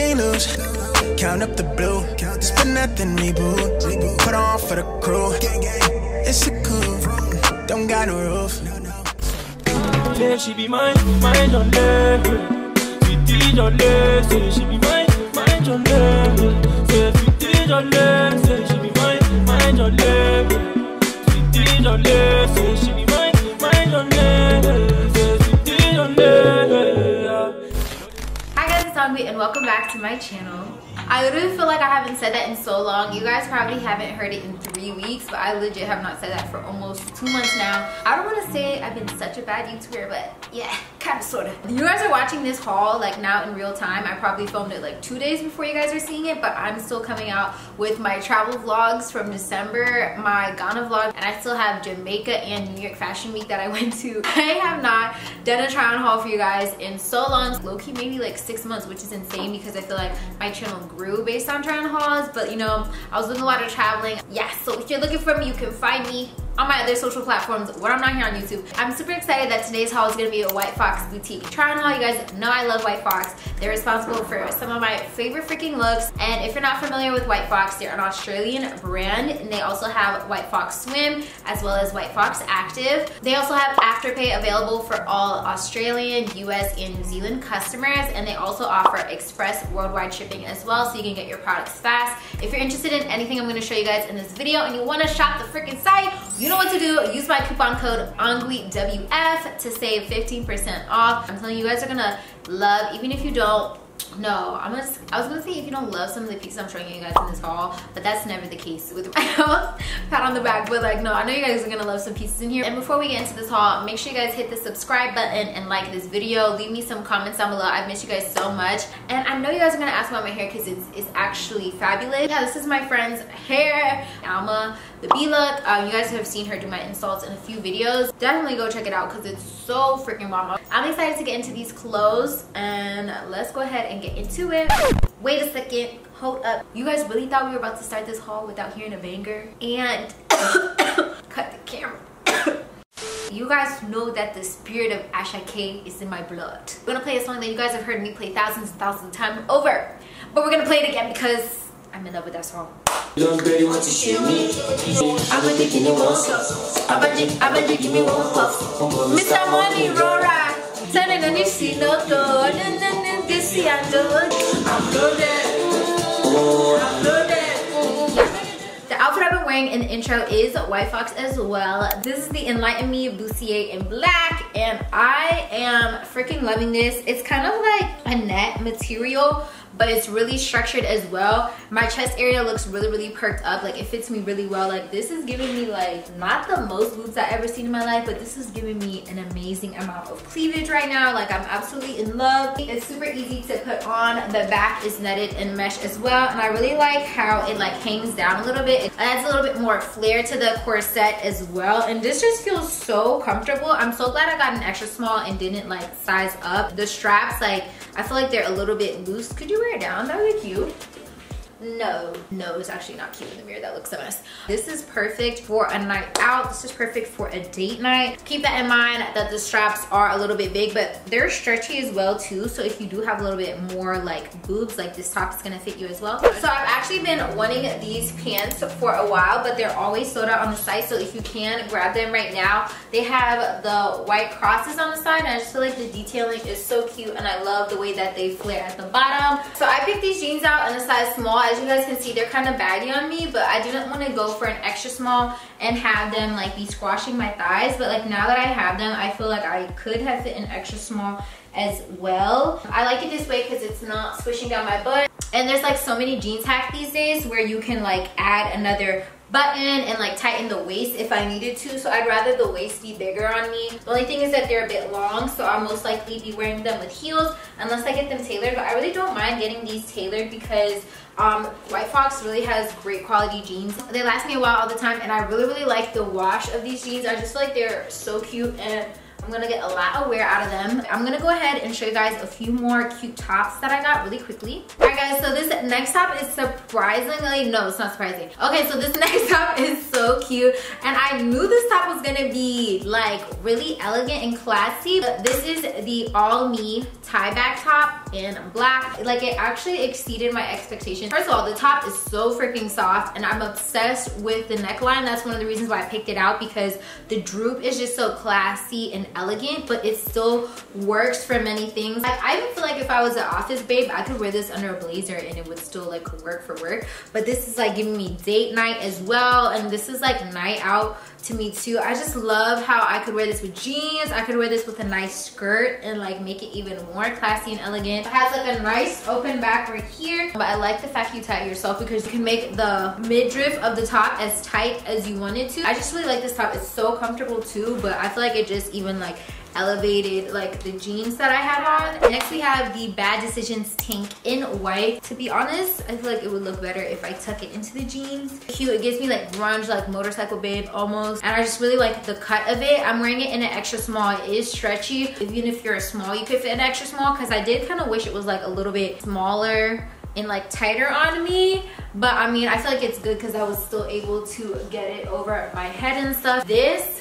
can't lose. Count up the blue, spin that then reboot. Put on for the crew, it's a coup, don't got no roof. Then she be mine, mine on level. We did on level, say she be mine, mine on level. Say if we did on level, say she be mine, mine on level. We did on level, say she be mine, mine on level. Say if we did on level. Hi guys, it's ANGWI and welcome back to my channel. I literally feel like I haven't said that in so long. You guys probably haven't heard it in 3 weeks, but I legit have not said that for almost 2 months now. I don't want to say I've been such a bad YouTuber, but yeah, kind of, sort of. You guys are watching this haul like now in real time. I probably filmed it like 2 days before you guys are seeing it, but I'm still coming out with my travel vlogs from December, my Ghana vlog, and I still have Jamaica and New York Fashion Week that I went to. I have not done a try on haul for you guys in so long. Low-key maybe like 6 months, which is insane because I feel like my channel grew based on try on hauls, but you know, I was doing a lot of traveling. Yeah, so if you're looking for me, you can find me on my other social platforms when I'm not here on YouTube. I'm super excited that today's haul is gonna be a White Fox boutique try on haul. You guys know I love White Fox. They're responsible for some of my favorite freaking looks, and if you're not familiar with White Fox, they're an Australian brand, and they also have White Fox Swim as well as White Fox Active. They also have Afterpay available for all Australian, US, and New Zealand customers, and they also offer express worldwide shipping as well, so you can get your products fast. If you're interested in anything I'm gonna show you guys in this video and you wanna shop the freaking site, you know what to do. Use my coupon code ANGWIWF to save 15% off. I'm telling you, guys are gonna love, even if you don't. No, I was gonna say if you don't love some of the pieces I'm showing you guys in this haul, but that's never the case with my pat on the back, but like no, I know you guys are gonna love some pieces in here. And before we get into this haul, make sure you guys hit the subscribe button and like this video. Leave me some comments down below. I've missed you guys so much, and I know you guys are gonna ask about my hair because it's actually fabulous. Yeah, this is my friend's hair, Alma, the B look. You guys have seen her do my installs in a few videos. Definitely go check it out because it's so freaking bomb. I'm excited to get into these clothes, and let's go ahead and get into it. Wait a second, hold up. You guys really thought we were about to start this haul without hearing a banger? And cut the camera. You guys know that the spirit of Asha K is in my blood. We're gonna play a song that you guys have heard me play thousands and thousands of times over, but we're gonna play it again because I'm in love with that song. The outfit I've been wearing in the intro is White Fox as well. This is the Enlighten Me Bustier in black, and I am freaking loving this. It's kind of like a net material, but it's really structured as well. My chest area looks really perked up. Like, it fits me really well. Like, this is giving me like not the most boobs I've ever seen in my life, but this is giving me an amazing amount of cleavage right now. Like, I'm absolutely in love. It's super easy to put on. The back is netted in mesh as well, and I really like how it like hangs down a little bit. It adds a little bit more flair to the corset as well, and this just feels so comfortable. I'm so glad I got an extra small and didn't like size up. The straps, like, I feel like they're a little bit loose. Could you wear it down? That would be cute. No, it's actually not cute in the mirror. That looks a mess. This is perfect for a night out. This is perfect for a date night. Keep that in mind that the straps are a little bit big, but they're stretchy as well too. So if you do have a little bit more like boobs, like this top is gonna fit you as well. So I've actually been wanting these pants for a while, but they're always sold out on the site. So if you can grab them right now, they have the white crosses on the side. And I just feel like the detailing is so cute, and I love the way that they flare at the bottom. So I picked these jeans out in a size small. As you guys can see, they're kind of baggy on me, but I didn't want to go for an extra small and have them like be squashing my thighs. But like now that I have them, I feel like I could have fit an extra small as well. I like it this way because it's not swishing down my butt. And there's like so many jeans hacks these days where you can like add another button and like tighten the waist if I needed to, so I'd rather the waist be bigger on me. The only thing is that they're a bit long, so I'll most likely be wearing them with heels unless I get them tailored, but I really don't mind getting these tailored because White Fox really has great quality jeans. They last me a while all the time, and I really like the wash of these jeans. I just feel like they're so cute, and I'm gonna get a lot of wear out of them. I'm gonna go ahead and show you guys a few more cute tops that I got really quickly. All right guys, so this next top is surprisingly, no, it's not surprising. Okay, so this next top is so cute, and I knew this top was gonna be like really elegant and classy. This is the All Me Tie Back Top. in black. Like, it actually exceeded my expectations. First of all, the top is so freaking soft, and I'm obsessed with the neckline. That's one of the reasons why I picked it out, because the droop is just so classy and elegant, but it still works for many things. Like, I even feel like if I was an office babe, I could wear this under a blazer and it would still like work for work. But this is like giving me date night as well, and this is like night out to me too. I just love how I could wear this with jeans, I could wear this with a nice skirt and like make it even more classy and elegant. It has like a nice open back right here, but I like the fact you tie it yourself because you can make the midriff of the top as tight as you want it to. I just really like this top. It's so comfortable too, but I feel like it just even like elevated like the jeans that I had on. Next we have the Bad Decisions Tank in white. To be honest, I feel like it would look better if I tuck it into the jeans. Cute, it gives me like grunge, like motorcycle babe almost, and I just really like the cut of it. I'm wearing it in an extra small. It is stretchy. Even if you're a small, you could fit an extra small, because I did kind of wish it was like a little bit smaller and like tighter on me, but I mean, I feel like it's good because I was still able to get it over my head and stuff. This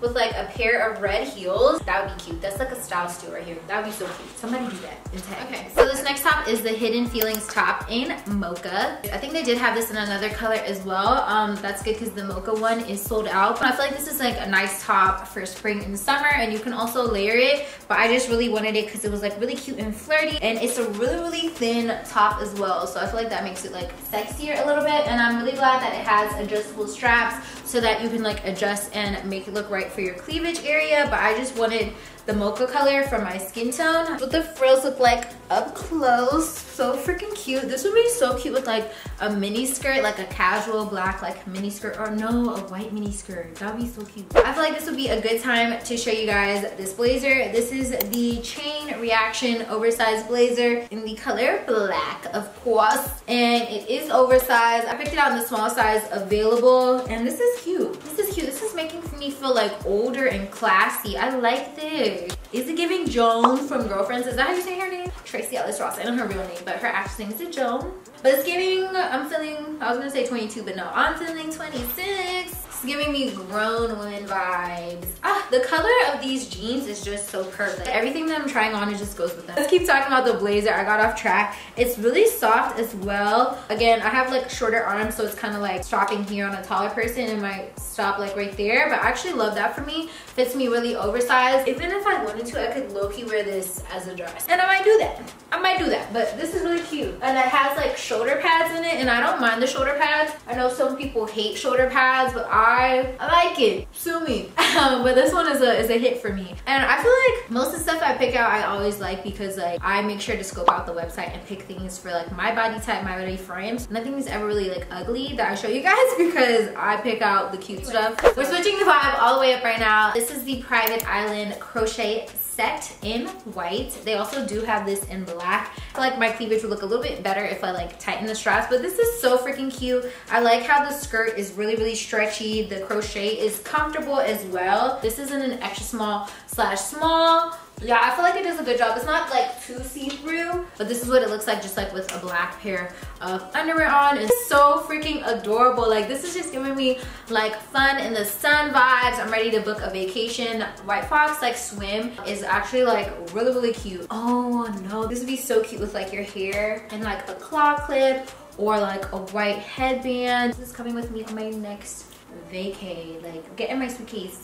with like a pair of red heels, that would be cute. That's like a style steal right here. That would be so cute. Somebody do that in tag. Okay, so this next top is the Hidden Feelings Top in mocha. I think they did have this in another color as well. That's good because the mocha one is sold out. But I feel like this is like a nice top for spring and summer, and you can also layer it, but I just really wanted it because it was like really cute and flirty, and it's a really, really thin top as well. So I feel like that makes it like sexier a little bit, and I'm really glad that it has adjustable straps so that you can like adjust and make it look right for your cleavage area, but I just wanted the mocha color for my skin tone. What the frills look like up close, so freaking cute. This would be so cute with like a mini skirt, like a casual black like mini skirt, or no, a white mini skirt. That would be so cute. I feel like this would be a good time to show you guys this blazer. This is the Chain Reaction Oversized Blazer in the color black, of course, and it is oversized. I picked it out in the small size available, and this is cute. This is cute. This is making me feel like older and classy. I like this. Is it giving Joan from Girlfriends? Is that how you say her name? Tracy Ellis Ross. I don't know her real name, but her actual name is Joan. But it's giving, I was gonna say 22, but no, I'm feeling 26. It's giving me grown woman vibes. Ah, the color of these jeans is just so perfect. Everything that I'm trying on, it just goes with them. Let's keep talking about the blazer. I got off track. It's really soft as well. Again, I have like shorter arms, so it's kind of like stopping here on a taller person. It might stop like right there, but I actually love that for me. Fits me really oversized. Even if I wanted to, I could low-key wear this as a dress. And I might do that. I might do that, but this is really cute. And it has like shoulder pads in it, and I don't mind the shoulder pads. I know some people hate shoulder pads, but I like it. Sue me. But this one is a hit for me. And I feel like most of the stuff I pick out, I always like, because like I make sure to scope out the website and pick things for like my body type, my body frames. Nothing is ever really like ugly that I show you guys, because I pick out the cute stuff. We're switching the vibe all the way up right now. This is the Private Island Crochet Set in white. They also do have this in black. I feel like my cleavage would look a little bit better if I like tighten the straps, but this is so freaking cute. I like how the skirt is really, really stretchy. The crochet is comfortable as well. This is in an extra small slash small. Yeah, I feel like it does a good job. It's not like too see-through, but this is what it looks like just like with a black pair of underwear on. It's so freaking adorable. Like, this is just giving me like fun in the sun vibes. I'm ready to book a vacation. White Fox like Swim is actually like really, really cute. Oh no, this would be so cute with like your hair and like a claw clip or like a white headband. This is coming with me on my next vacay. Like, get in my suitcase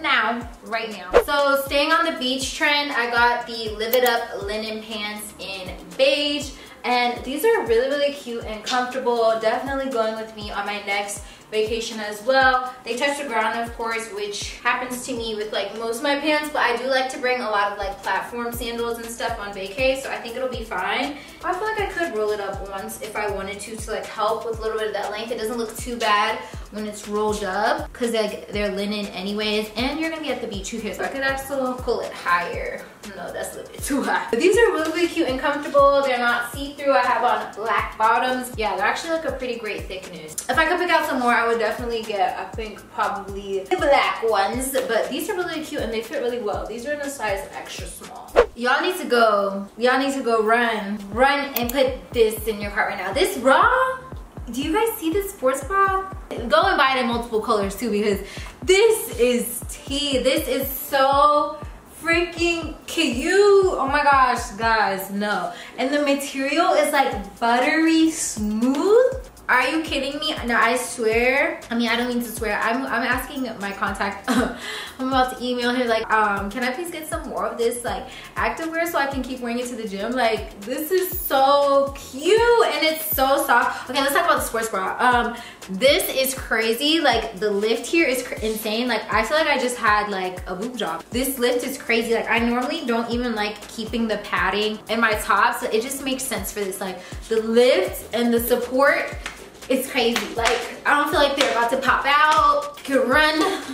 now, right now. So staying on the beach trend, I got the Live It Up Linen Pants in beige, and these are really, really cute and comfortable. Definitely going with me on my next vacation as well. They touch the ground, of course, which happens to me with like most of my pants, but I do like to bring a lot of like platform sandals and stuff on vacay, so I think it'll be fine. I feel like I could roll it up once if I wanted to like help with a little bit of that length. It doesn't look too bad when it's rolled up because like they're linen anyways, and you're gonna be at the beach too here, so I could actually pull it higher. No, that's a little bit too high. But these are really, really cute and comfortable. They're not see-through. I have on black bottoms. Yeah, they're actually like a pretty great thickness. If I could pick out some more, I would definitely get, I think, probably the black ones, but these are really cute and they fit really well. These are in a size extra small. Y'all need to go. Y'all need to go run and put this in your cart right now. This raw? Do you guys see this sports bra? Go and buy it in multiple colors too, because this is tea. This is so freaking cute. Oh my gosh, guys, no. And the material is like buttery smooth. Are you kidding me? No, I swear. I mean, I don't mean to swear. I'm asking my contact. I'm about to email her like, can I please get some more of this like activewear so I can keep wearing it to the gym? Like, this is so cute and it's so soft. Okay, let's talk about the sports bra. This is crazy. Like, the lift here is insane. Like, I feel like I just had like a boob job. This lift is crazy. Like, I normally don't even like keeping the padding in my top, so it just makes sense for this. Like, the lift and the support, it's crazy. Like, I don't feel like they're about to pop out. You can run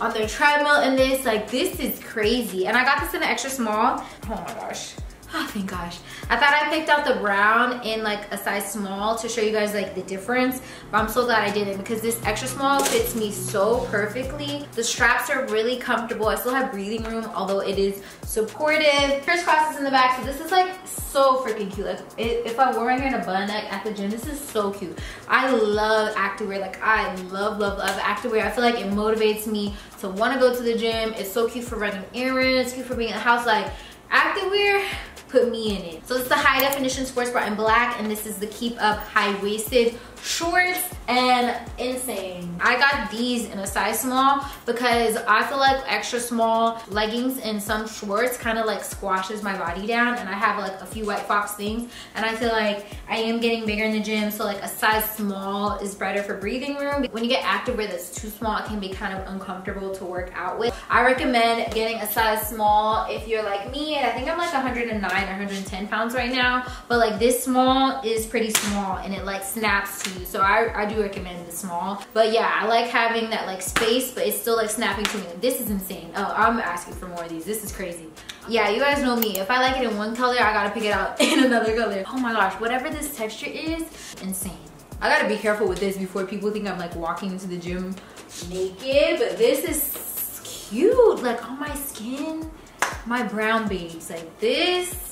on their treadmill in this. Like, this is crazy. And I got this in an extra small. Oh my gosh. Oh, thank gosh. I thought I picked out the brown in like a size small to show you guys like the difference, but I'm so glad I didn't because this extra small fits me so perfectly. The straps are really comfortable. I still have breathing room, although it is supportive. Crisscross is in the back, so this is like so freaking cute. Like, if I wore my hair in a bun like at the gym, this is so cute. I love activewear. Like, I love, love, love activewear. I feel like it motivates me to want to go to the gym. It's so cute for running errands, cute for being at the house. Like, activewear, put me in it. So it's the High Definition Sports Bra in black, and this is the Keep Up High Waisted Shorts, and insane. I got these in a size small because I feel like extra small leggings and some shorts kind of like squashes my body down, and I have like a few White Fox things, and I feel like I am getting bigger in the gym, so like a size small is better for breathing room. When you get activewear that's too small, it can be kind of uncomfortable to work out with. I recommend getting a size small if you're like me, and I think I'm like 109 110 pounds right now, but like this small is pretty small and it like snaps to you, so I do recommend the small. But yeah, I like having that like space, but it's still like snapping to me. This is insane. Oh, I'm asking for more of these. This is crazy. Yeah, you guys know me. If I like it in one color, I gotta pick it out in another color. Oh my gosh, whatever this texture is, insane. I gotta be careful with this before people think I'm like walking into the gym naked, but this is cute. Like, on my skin, my brown babes, like this.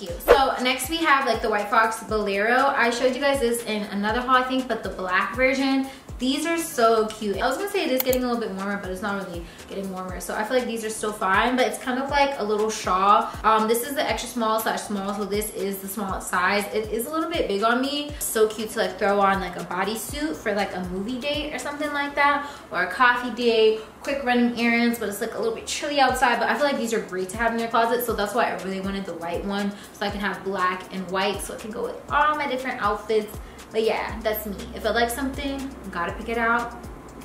Cute. So next we have like the White Fox Bolero. I showed you guys this in another haul, I think, but the black version. These are so cute. I was gonna say it is getting a little bit warmer, but it's not really getting warmer, so I feel like these are still fine, but it's kind of like a little shawl. This is the extra small slash small, so this is the smallest size. It is a little bit big on me. So cute to like throw on like a bodysuit for like a movie date or something like that, or a coffee date, quick running errands, but it's like a little bit chilly outside. But I feel like these are great to have in your closet, so that's why I really wanted the white one, so I can have black and white, so it can go with all my different outfits. But yeah, that's me. If I like something, gotta pick it out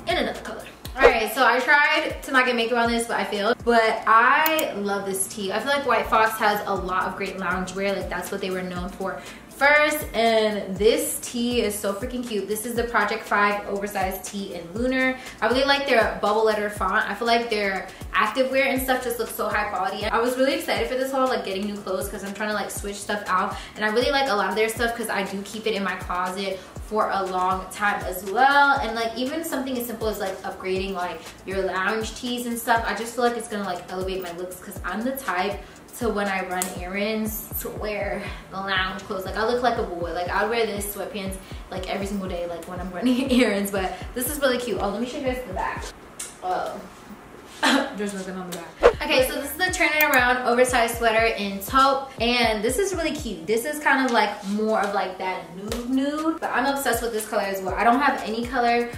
in another color. All right, so I tried to not get makeup on this, but I failed. But I love this tee. I feel like White Fox has a lot of great loungewear. Like, that's what they were known for first, and this tee is so freaking cute. This is the Project 5 Oversized Tee in Lunar. I really like their bubble letter font. I feel like their activewear and stuff just looks so high quality. I was really excited for this haul, like getting new clothes, because I'm trying to like switch stuff out, and I really like a lot of their stuff because I do keep it in my closet for a long time as well. And like even something as simple as like upgrading like your lounge tees and stuff, I just feel like it's gonna like elevate my looks, because I'm the type to, when I run errands, to wear the lounge clothes. Like, I look like a boy. Like, I wear this sweatpants like every single day, like when I'm running errands. But this is really cute. Oh, let me show you guys the back. Oh, there's nothing on the back. Okay, so this is the Turn It Around Oversized Sweater in taupe, and this is really cute. This is kind of like more of like that nude, but I'm obsessed with this color as well. I don't have any color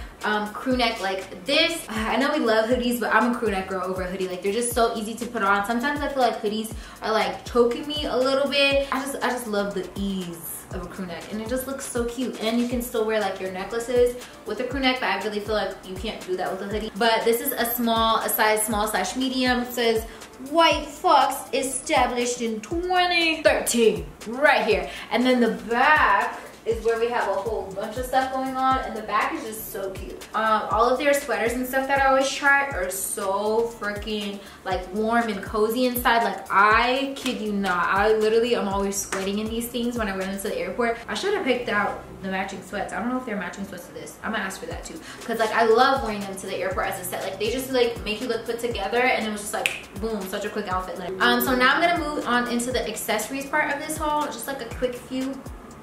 crew neck like this. I know we love hoodies, but I'm a crew neck girl over a hoodie. Like, they're just so easy to put on. Sometimes I feel like hoodies are like choking me a little bit. I just love the ease of a crew neck, and it just looks so cute. And you can still wear like your necklaces with a crew neck, but I really feel like you can't do that with a hoodie. But this is a small, a size small slash medium. It says White Fox, established in 2013 right here. And then the back is where we have a whole bunch of stuff going on, and the back is just so cute. All of their sweaters and stuff that I always try are so freaking like warm and cozy inside. Like, I kid you not, I literally am always sweating in these things when I wear them to the airport. I should have picked out the matching sweats. I don't know if they're matching sweats to this. I'm gonna ask for that too, because like I love wearing them to the airport as a set. Like, they just like make you look put together, and it was just like boom, such a quick outfit. Like, so now I'm gonna move on into the accessories part of this haul, just like a quick few.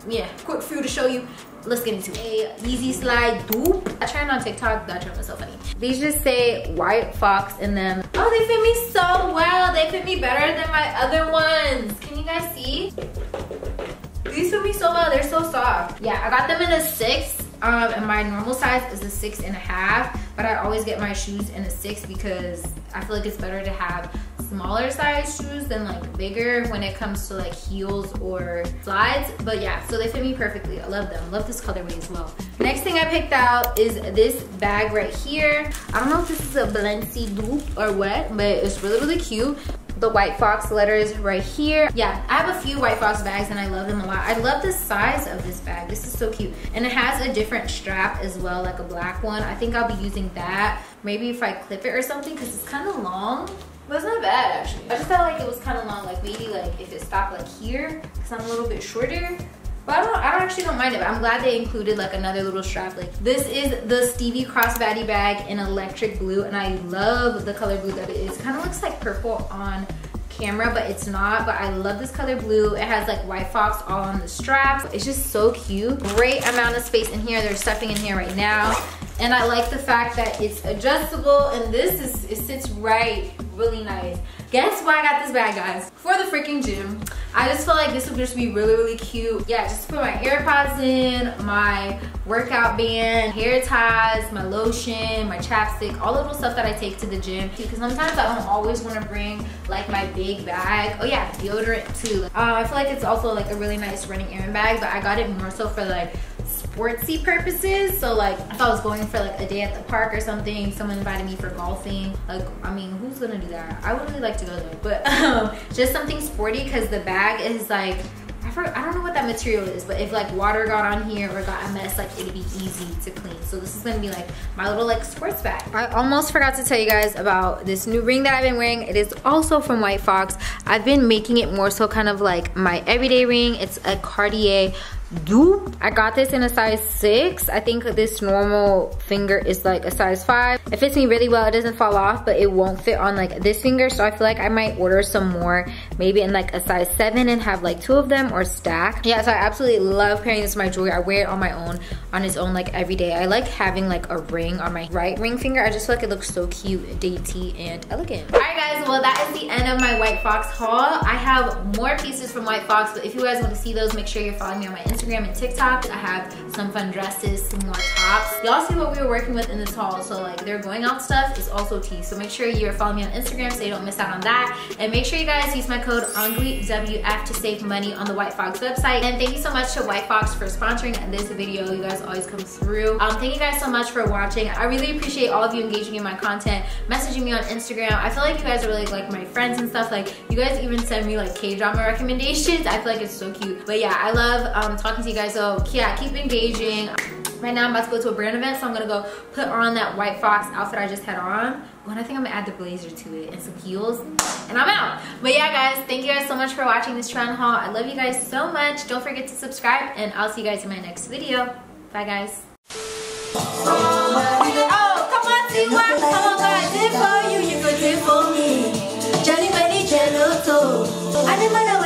yeah, quick through to show you. Let's get into a Yeezy slide dupe. I trend on TikTok, that trend was so funny. These just say White Fox in them. Oh, they fit me so well. They fit me better than my other ones. Can you guys see? These fit me so well, they're so soft. Yeah, I got them in a 6, and my normal size is a 6.5, but I always get my shoes in a 6 because I feel like it's better to have smaller size shoes than like bigger when it comes to like heels or slides. But yeah, so they fit me perfectly. I love them. Love this colorway as well. Next thing I picked out is this bag right here. I don't know if this is a Balenci dupe or what, but it's really, really cute. The White Fox letters right here. Yeah, I have a few White Fox bags and I love them a lot. I love the size of this bag. This is so cute. And it has a different strap as well, like a black one. I think I'll be using that. Maybe if I clip it or something, because it's kind of long. But it's not bad, actually. I just felt like it was kind of long, like maybe like if it stopped like here, because I'm a little bit shorter. But I actually don't mind it, but I'm glad they included like another little strap. Like this is the Stevie Crossbody Bag in electric blue, and I love the color blue that it is. Kind of looks like purple on camera, but it's not. But I love this color blue. It has like White Fox all on the strap. It's just so cute. Great amount of space in here. They're stuffing in here right now. And I like the fact that it's adjustable, and this is, it sits right really nice. Guess why I got this bag, guys? For the freaking gym. I just felt like this would just be really, really cute. Yeah, just put my AirPods in, my workout band, hair ties, my lotion, my chapstick, all the little stuff that I take to the gym. Because sometimes I don't always want to bring like my big bag. Oh yeah, deodorant too. I feel like it's also like a really nice running errand bag, but I got it more so for like sportsy purposes. So like if I was going for like a day at the park or something, someone invited me for golfing, like I mean, who's gonna do that? I would really like to go there, but just something sporty, because the bag is like, I don't know what that material is, but if like water got on here or got a mess, like it'd be easy to clean. So this is gonna be like my little like sports bag. I almost forgot to tell you guys about this new ring that I've been wearing. It is also from White Fox. I've been making it more so kind of like my everyday ring. It's a Cartier dupe. I got this in a size 6. I think this normal finger is like a size 5. It fits me really well. It doesn't fall off, but it won't fit on like this finger, so I feel like I might order some more, maybe in like a size 7 and have like 2 of them or stack. Yeah, so I absolutely love pairing this with my jewelry. I wear it on my own, on its own, like every day. I like having like a ring on my right ring finger. I just feel like it looks so cute, dainty, and elegant. All right guys, well that is the end of my White Fox haul. I have more pieces from White Fox, but if you guys want to see those, make sure you're following me on my Instagram and TikTok. I have some fun dresses, some more tops. Y'all see what we were working with in this haul, so like their going out stuff is also tea. So make sure you're following me on Instagram so you don't miss out on that. And make sure you guys use my code ANGWIWF to save money on the White Fox website. And thank you so much to White Fox for sponsoring this video. You guys always come through. Thank you guys so much for watching. I really appreciate all of you engaging in my content, messaging me on Instagram. I feel like you guys are really like my friends and stuff. Like you guys even send me like K-drama recommendations. I feel like it's so cute. But yeah, I love talking to you guys, so yeah, keep engaging. Right now I'm about to go to a brand event, so I'm gonna go put on that White Fox outfit I just had on. Well, I think I'm gonna add the blazer to it and some heels, and I'm out. But yeah guys, thank you guys so much for watching this trend haul. I love you guys so much. Don't forget to subscribe, and I'll see you guys in my next video. Bye guys. Oh, come on T-Wax, come on guys, did for you, you could do for me. Johnny Benny Jello, I didn't